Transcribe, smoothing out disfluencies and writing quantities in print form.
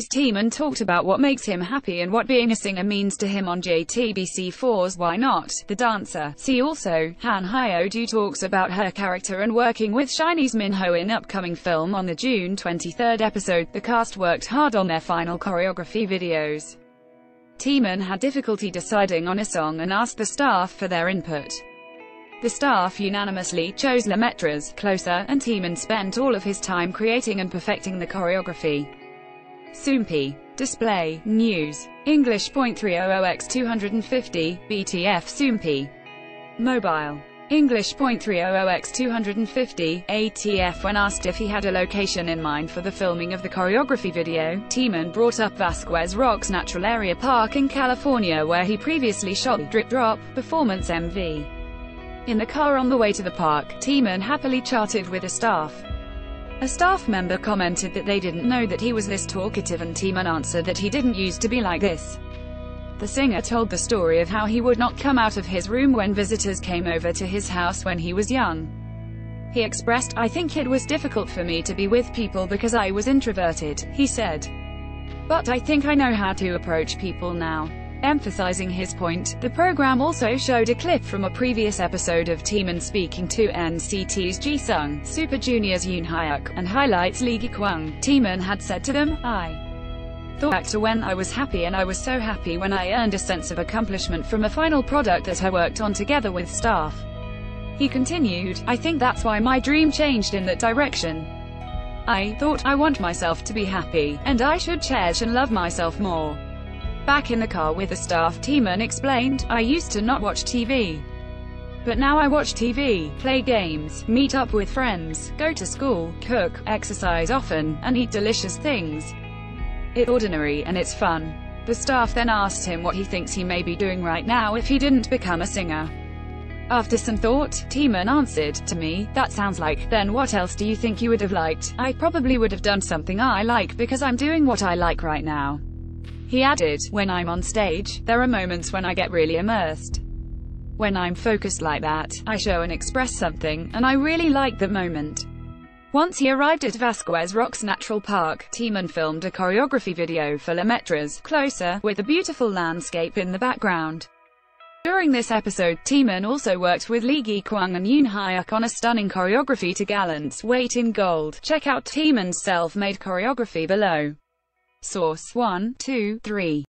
Soompi's team and talked about what makes him happy and what being a singer means to him on JTBC4's Why Not: The Dancer. See also, Han Hyo Joo talks about her character and working with SHINee's Minho in upcoming film. On the June 23 episode, the cast worked hard on their final choreography videos. Taemin had difficulty deciding on a song and asked the staff for their input. The staff unanimously chose Lemaître's Closer, and Taemin spent all of his time creating and perfecting the choreography. Soompi. Display. News. English.300x250, BTF Soompi. Mobile. English.300x250, ATF. When asked if he had a location in mind for the filming of the choreography video, Taemin brought up Vasquez Rocks Natural Area Park in California, where he previously shot Drip Drop performance MV. In the car on the way to the park, Taemin happily chatted with a staff. A staff member commented that they didn't know that he was this talkative, and Taemin answered that he didn't used to be like this. The singer told the story of how he would not come out of his room when visitors came over to his house when he was young. He expressed, "I think it was difficult for me to be with people because I was introverted," he said. "But I think I know how to approach people now." Emphasizing his point, the program also showed a clip from a previous episode of Taemin speaking to NCT's Ji Sung, Super Junior's Yoon Hyuk, and Highlight's Lee Gikwang. Taemin had said to them, "I thought back to when I was happy, and I was so happy when I earned a sense of accomplishment from a final product that I worked on together with staff." He continued, "I think that's why my dream changed in that direction. I thought, I want myself to be happy, and I should cherish and love myself more." Back in the car with the staff, Taemin explained, "I used to not watch TV. But now I watch TV, play games, meet up with friends, go to school, cook, exercise often, and eat delicious things. It's ordinary and it's fun." The staff then asked him what he thinks he may be doing right now if he didn't become a singer. After some thought, Taemin answered, "To me, that sounds like, then what else do you think you would have liked? I probably would have done something I like because I'm doing what I like right now." He added, "When I'm on stage, there are moments when I get really immersed. When I'm focused like that, I show and express something, and I really like that moment." Once he arrived at Vasquez Rocks Natural Park, Taemin filmed a choreography video for Lemaître's Closer, with a beautiful landscape in the background. During this episode, Taemin also worked with Lee Gikwang and Yoon Hyuk on a stunning choreography to Gallant's Weight in Gold. Check out Taemin's self-made choreography below. Source 1, 2, 3.